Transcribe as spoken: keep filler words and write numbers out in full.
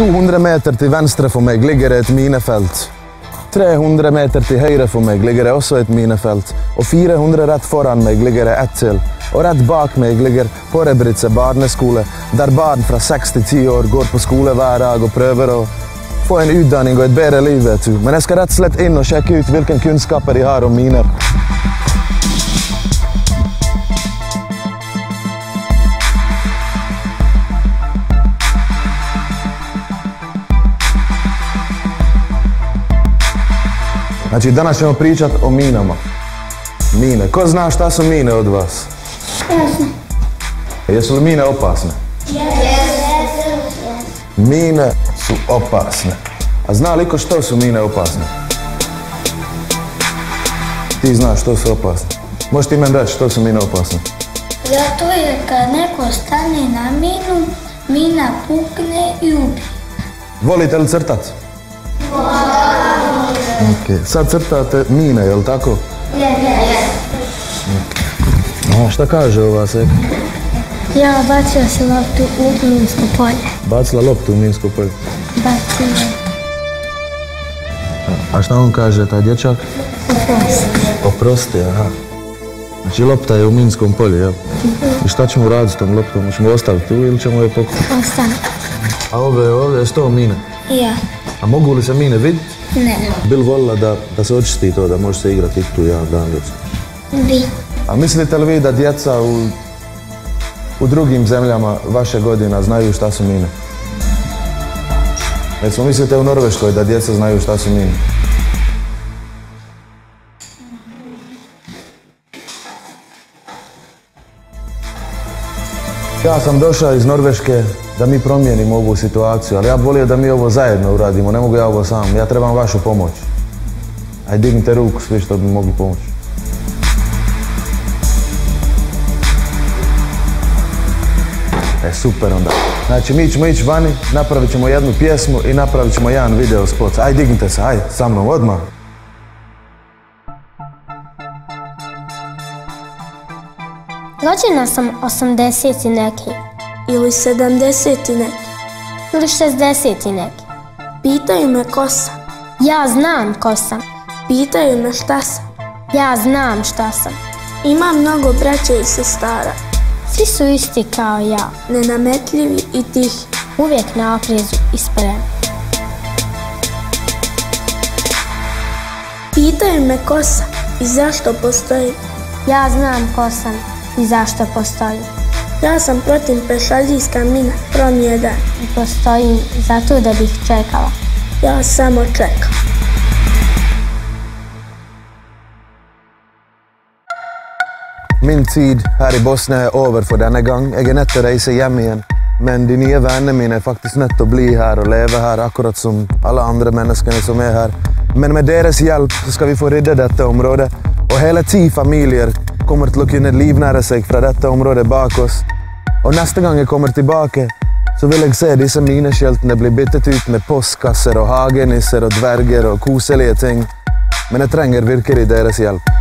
to hundre meter til venstre for meg ligger det et minefelt. tre hundre meter til høyre for meg ligger det også et minefelt. Og fire hundre rett foran meg ligger det ett til. Og rett bak meg ligger Brčko barneskole, der barn fra seks til ti år går på skole hver dag og prøver å få en utdanning og et bedre liv, vet du. Men jeg skal rett og slett inn og sjekke ut hvilken kunnskaper de har om miner. Znači, danas ćemo pričat o minama. Mine. Ko zna šta su mine od vas? Jasne. Jesu li mine opasne? Jesu. Mine su opasne. A zna li ko što su mine opasne? Ti znaš što su opasne. Možeš ti meni reći što su mine opasne? Zato je kad neko stane na minu, mina pukne i ubi. Volite li crtat? Ok, sad crtate mine, je li tako? Ne, ne. Šta kaže ova seka? Ja, bacila si loptu u minsko polje. Bacila loptu u minsko polje? Bacila. A šta on kaže, taj dječak? Oprosti. Oprosti, aha. Znači lopta je u minskom polju, jel? I šta ćemo raditi s tom loptom? Ćemo ostaviti tu ili ćemo je pokupiti? Ostaviti. A ove, ove, sto mine? Ja. A mogu li se mine vidjeti? Ne. Bi li volila da se očisti to, da može se igrati tu jedan dan? Bi. A mislite li vi da djeca u drugim zemljama vaše godina znaju šta su mine? Recimo, mislite u Norveškoj da djeca znaju šta su mine? Ja sam došao iz Norveške da mi promijenimo ovu situaciju, ali ja bih volio da mi ovo zajedno uradimo, ne mogu ja ovo sam, ja trebam vašu pomoć. Aj, dignite ruku svi što bi mogli pomoći. E, super onda. Znači, mi ćemo ići vani, napravit ćemo jednu pjesmu i napravit ćemo jedan video spot. Aj, dignite se, aj, sa mnom, odmah. Rođena sam osamdeset i neki. Ili sedamdeset i neki. Ili šestdeset i neki. Pitaju me ko sam. Ja znam ko sam. Pitaju me šta sam. Ja znam šta sam. Imam mnogo braće i sestara. Svi su isti kao ja. Nenametljivi i tihi. Uvijek na oprezu i spremni. Pitaju me ko sam i zašto postojim. Ja znam ko sam. I zašto postojim? Ja sam protiv pešadijska mina, promjeda. I postojim zato da bih čekala. Ja samo čekam. Min tid her i Bosnia er over for denne gang. Jeg er nødt til å reise hjem igjen. Men de nye vennene mine er faktisk nødt til å bli her og leve her, akkurat som alle andre menneskene som er her. Men med deres hjelp skal vi få rydde dette området. Og hele ti familier kommer til å kunne livnære seg fra dette området bak oss. Og neste gang jeg kommer tilbake, så vil jeg se disse mineskjeltene bli byttet ut med postkasser og hagenisser og dverger og koselige ting. Men jeg trenger virkelig deres hjelp.